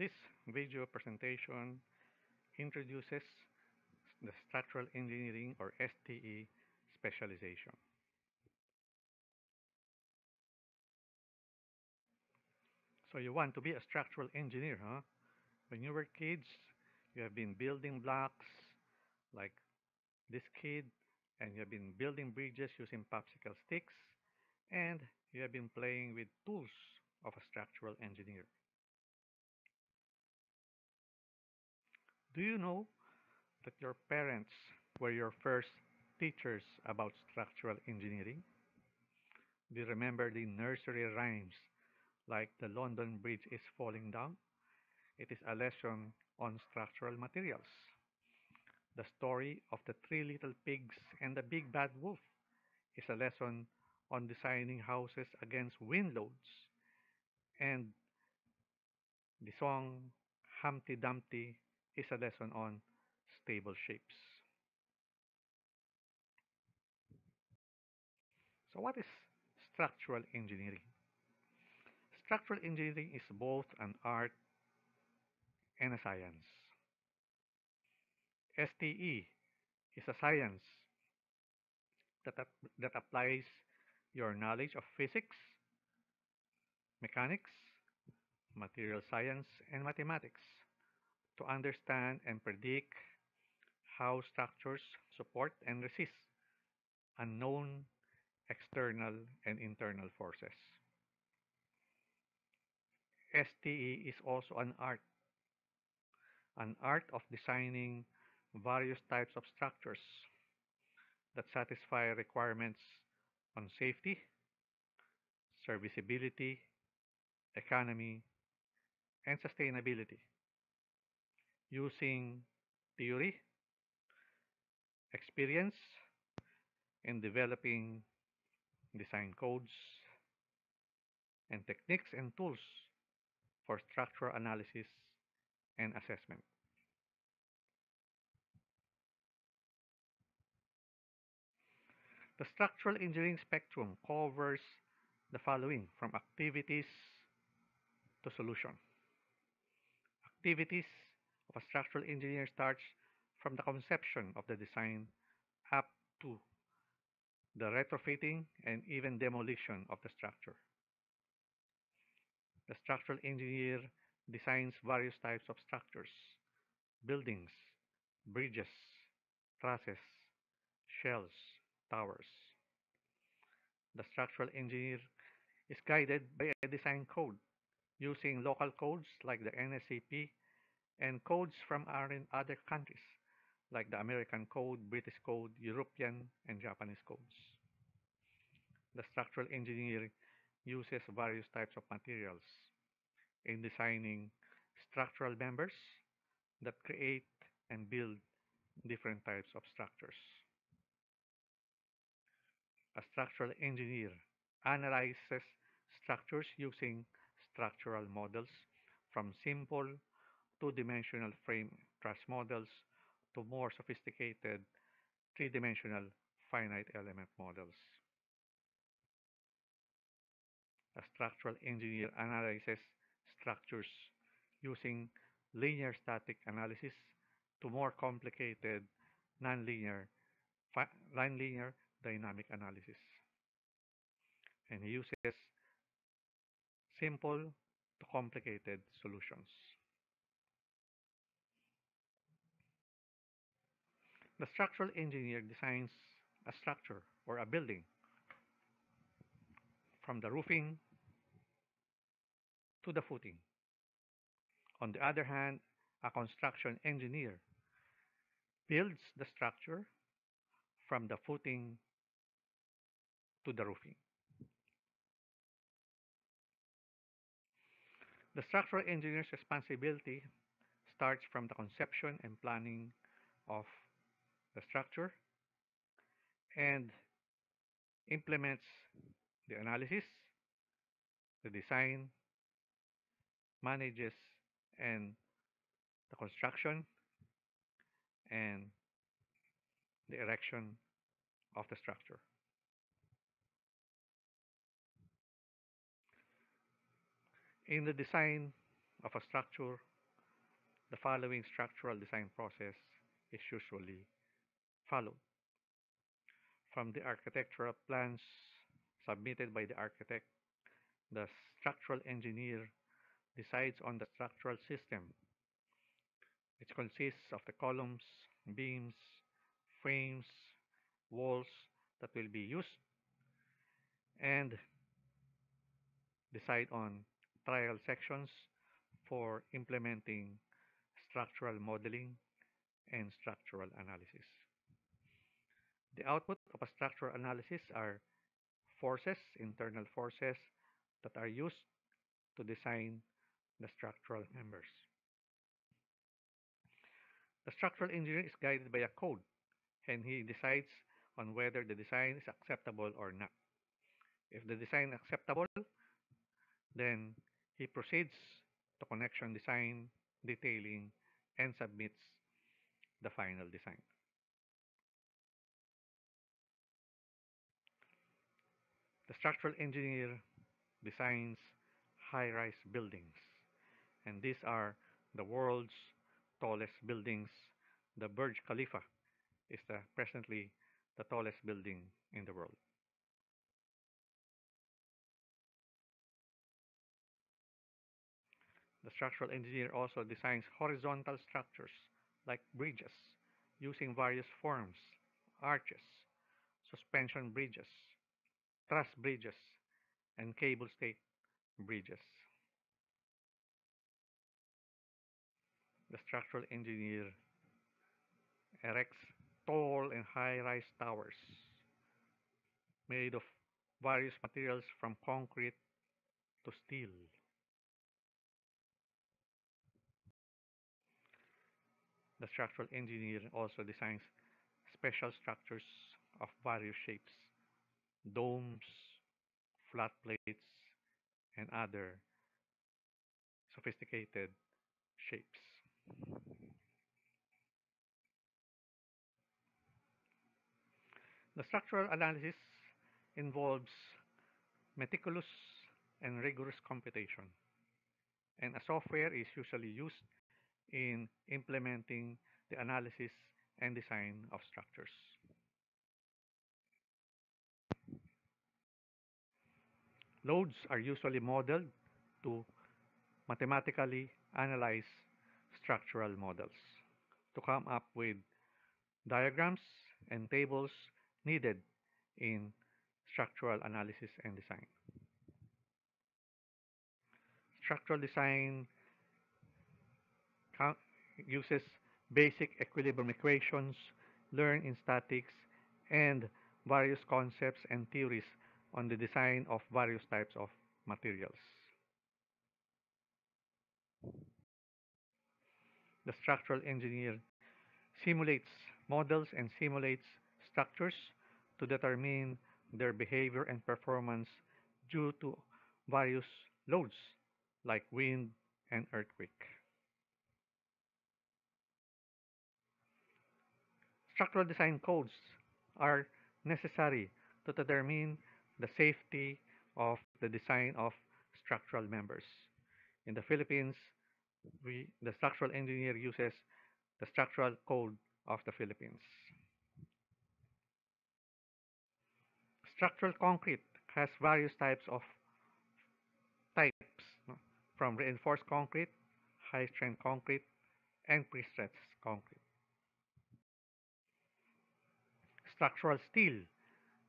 This video presentation introduces the structural engineering or STE specialization. So you want to be a structural engineer, huh? When you were kids, you have been building blocks like this kid, and you have been building bridges using popsicle sticks, and you have been playing with tools of a structural engineer. Do you know that your parents were your first teachers about structural engineering? Do you remember the nursery rhymes like the London Bridge is falling down? It is a lesson on structural materials. The story of the three little pigs and the big bad wolf is a lesson on designing houses against wind loads. And the song Humpty Dumpty is a lesson on stable shapes. So what is structural engineering? Structural engineering is both an art and a science. STE is a science that applies your knowledge of physics, mechanics, material science, and mathematics to understand and predict how structures support and resist unknown external and internal forces. STE is also an art of designing various types of structures that satisfy requirements on safety, serviceability, economy, and sustainability, using theory, experience, and developing design codes and techniques and tools for structural analysis and assessment. The structural engineering spectrum covers the following, from activities to solution. Activities of a structural engineer starts from the conception of the design up to the retrofitting and even demolition of the structure. The structural engineer designs various types of structures: buildings, bridges, trusses, shells, towers. The structural engineer is guided by a design code using local codes like the NSCP and codes from other countries like the American Code, British Code, European, and Japanese codes. The structural engineer uses various types of materials in designing structural members that create and build different types of structures. A structural engineer analyzes structures using structural models, from simple two-dimensional frame truss models to more sophisticated three-dimensional finite element models. A structural engineer analyzes structures using linear static analysis to more complicated nonlinear dynamic analysis. And he uses simple to complicated solutions. The structural engineer designs a structure or a building from the roofing to the footing. On the other hand, a construction engineer builds the structure from the footing to the roofing. The structural engineer's responsibility starts from the conception and planning of the structure and implements the analysis, the design, manages and the construction and the erection of the structure. In the design of a structure the following structural design process is usually followed. From the architectural plans submitted by the architect, the structural engineer decides on the structural system, which consists of the columns, beams, frames, walls that will be used, and decide on trial sections for implementing structural modeling and structural analysis. The output of a structural analysis are forces, internal forces, that are used to design the structural members. The structural engineer is guided by a code, and he decides on whether the design is acceptable or not. If the design is acceptable, then he proceeds to connection design, detailing, and submits the final design. The structural engineer designs high-rise buildings, and these are the world's tallest buildings. The Burj Khalifa is presently the tallest building in the world. The structural engineer also designs horizontal structures like bridges using various forms: arches, suspension bridges, truss bridges, and cable stay bridges. The structural engineer erects tall and high-rise towers made of various materials from concrete to steel. The structural engineer also designs special structures of various shapes, domes, flat plates, and other sophisticated shapes. The structural analysis involves meticulous and rigorous computation, and a software is usually used in implementing the analysis and design of structures. Loads are usually modeled to mathematically analyze structural models to come up with diagrams and tables needed in structural analysis and design. Structural design uses basic equilibrium equations learned in statics and various concepts and theories on the design of various types of materials. The structural engineer simulates models and simulates structures to determine their behavior and performance due to various loads like wind and earthquake. Structural design codes are necessary to determine the safety of the design of structural members. In the Philippines, the structural engineer uses the Structural Code of the Philippines. Structural concrete has various types, from reinforced concrete, high-strength concrete, and pre-stressed concrete. Structural steel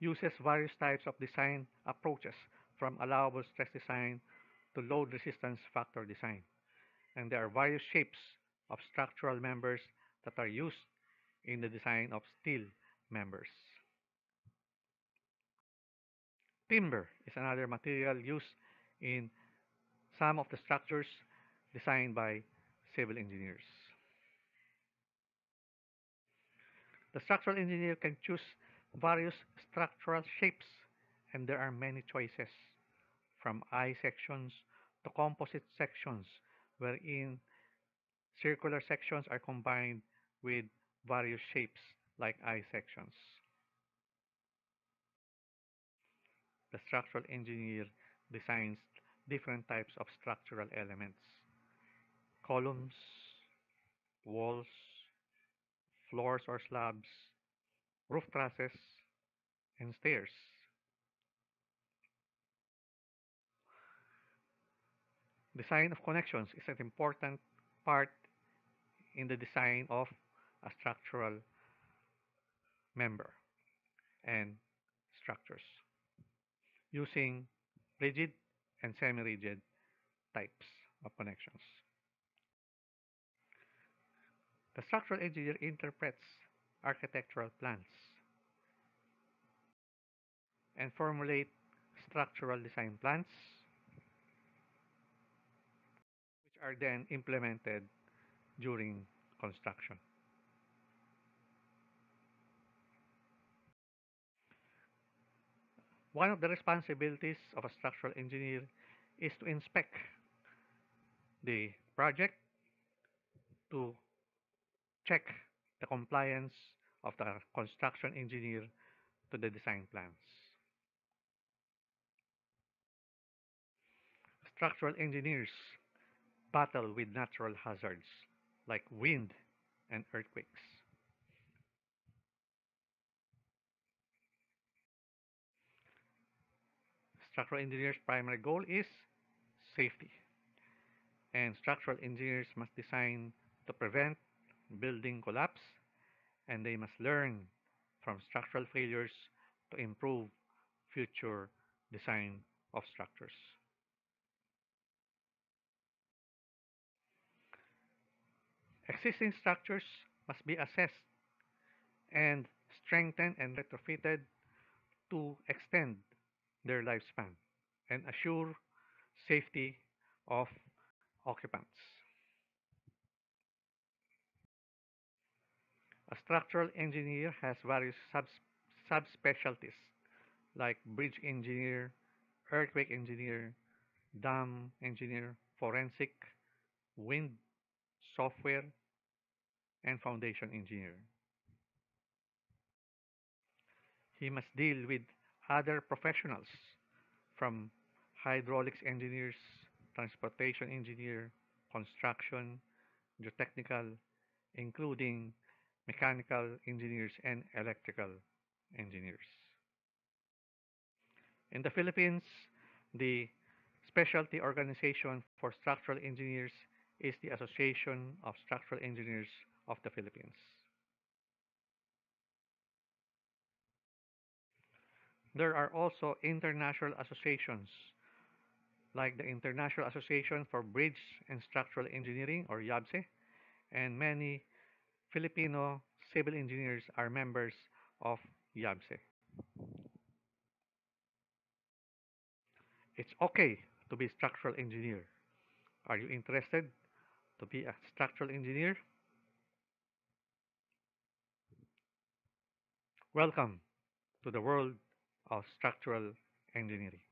uses various types of design approaches, from allowable stress design to load resistance factor design. And there are various shapes of structural members that are used in the design of steel members. Timber is another material used in some of the structures designed by civil engineers. The structural engineer can choose various structural shapes, and there are many choices, from I sections to composite sections, wherein circular sections are combined with various shapes like I sections. The structural engineer designs different types of structural elements: columns, walls, floors or slabs, roof trusses, and stairs. Design of connections is an important part in the design of a structural member and structures using rigid and semi-rigid types of connections. The structural engineer interprets architectural plans and formulate structural design plans, which are then implemented during construction. One of the responsibilities of a structural engineer is to inspect the project to check the compliance of the construction engineer to the design plans. Structural engineers battle with natural hazards like wind and earthquakes. Structural engineers' primary goal is safety, and structural engineers must design to prevent building collapse, and they must learn from structural failures to improve future design of structures. Existing structures must be assessed and strengthened and retrofitted to extend their lifespan and assure safety of occupants. A structural engineer has various subspecialties like bridge engineer, earthquake engineer, dam engineer, forensic, wind, software, and foundation engineer. He must deal with other professionals from hydraulics engineers, transportation engineer, construction, geotechnical, including mechanical engineers and electrical engineers. In the Philippines, the specialty organization for structural engineers is the Association of Structural Engineers of the Philippines. There are also international associations like the International Association for Bridge and Structural Engineering, or YAMSE, and many Filipino civil engineers are members of YAMSE. It's okay to be a structural engineer. Are you interested to be a structural engineer? Welcome to the world of structural engineering.